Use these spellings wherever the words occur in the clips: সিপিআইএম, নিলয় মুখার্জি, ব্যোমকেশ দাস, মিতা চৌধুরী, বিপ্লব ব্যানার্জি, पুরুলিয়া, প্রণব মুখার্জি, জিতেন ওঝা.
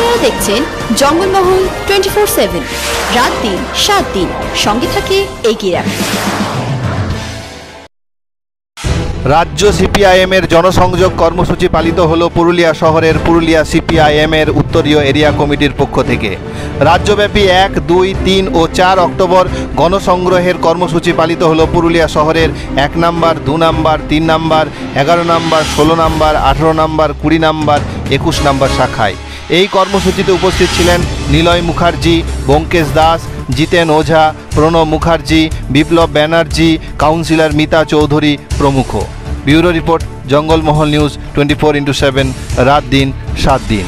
আপনারা দেখছেন জঙ্গলমহল 24/7 রাত দিন 7 দিন সঙ্গে থেকে এগিয়ে রাখুন। রাজ্য সিপিআইএম এর জনসংযোগ কর্মসূচি পালিত হলো পুরুলিয়া শহরের পুরুলিয়া সিপিআইএম এর উত্তরীয় এরিয়া কমিটির পক্ষ থেকে। রাজ্যব্যাপী 1, 2, 3 ও 4 অক্টোবর গণসংগ্রহের কর্মসূচি পালিত হলো পুরুলিয়া শহরের 1 নম্বর, 2 নম্বর, 3 নম্বর, 11 নম্বর, 16 নম্বর, 18 নম্বর, 20 নম্বর, 21 নম্বর শাখায়। এই কর্মসূচিতে উপস্থিত ছিলেন নিলয় মুখার্জি, ব্যোমকেশ দাস, জিতেন ওঝা, প্রণব মুখার্জি, বিপ্লব ব্যানার্জি, কাউন্সিলর মিতা চৌধুরী প্রমুখ। ব্যুরো রিপোর্ট, জঙ্গলমহল নিউজ 24/7 রাত দিন 7 দিন।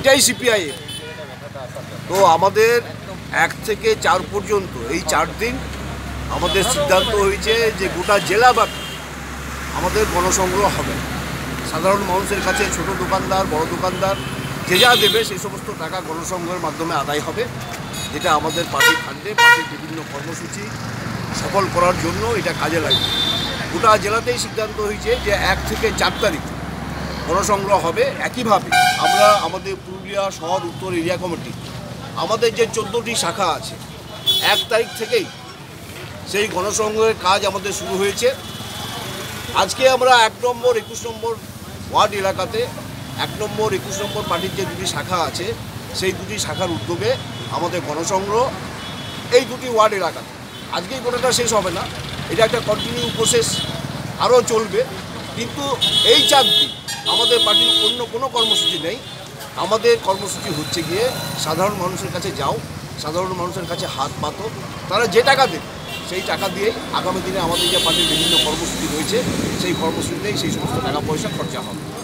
এটাই সিপিআইএম। তো আমাদের 1 থেকে 4 পর্যন্ত এই 4 দিন আমাদের সিদ্ধান্ত হয়েছে যে গোটা জেলাব্যাপী আমাদের গণসংগ্রহ হবে। সাধারণ মানুষের কাছে ছোট দোকানদার, বড় দোকানদার যে যা দেবে সেই সমস্ত টাকা গণসংগ্রহের মাধ্যমে আদায় হবে, যেটা আমাদের পার্টির ফান্ডে পার্টির বিভিন্ন কর্মসূচি সফল করার জন্য এটা কাজে লাগবে। গোটা জেলাতেই সিদ্ধান্ত হয়েছে যে 1 থেকে 4 তারিখ গণসংগ্রহ হবে। একইভাবে আমরা আমাদের পুরুলিয়া শহর উত্তর এরিয়া কমিটি আমাদের যে 14টি শাখা আছে 1 তারিখ থেকেই সেই গণসংগ্রহের কাজ আমাদের শুরু হয়েছে। আজকে আমরা 1 নম্বর, 21 নম্বর ওয়ার্ড এলাকাতে 1 নম্বর, 21 নম্বর পার্টির যে 2টি শাখা আছে সেই 2টি শাখার উদ্যোগে আমাদের গণসংগ্রহ এই 2টি ওয়ার্ড এলাকাতে। আজকেই কোনোটা শেষ হবে না, এটা একটা কন্টিনিউ প্রসেস, আরও চলবে। কিন্তু এই 4 দিন আমাদের পার্টির অন্য কোনো কর্মসূচি নেই। আমাদের কর্মসূচি হচ্ছে গিয়ে সাধারণ মানুষের কাছে যাও, সাধারণ মানুষের কাছে হাত পাতো, তারা যে টাকা দেবে সেই টাকা দিয়েই আগামী দিনে আমাদের যে পার্টির বিভিন্ন কর্মসূচি রয়েছে সেই কর্মসূচিতেই সেই সমস্ত টাকা পয়সা খরচা হবে।